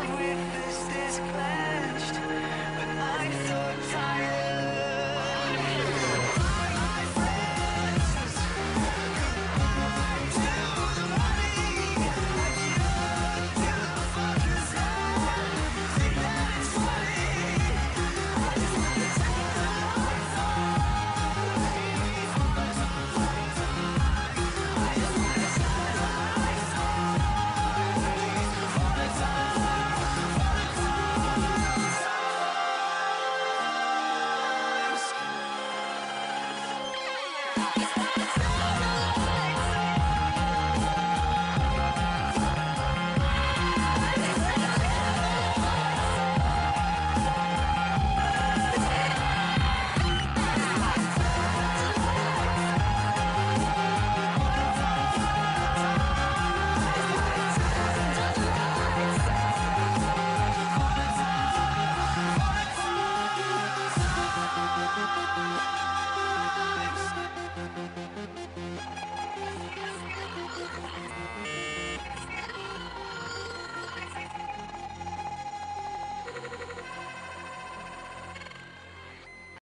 With this clenched, but I'm so tired.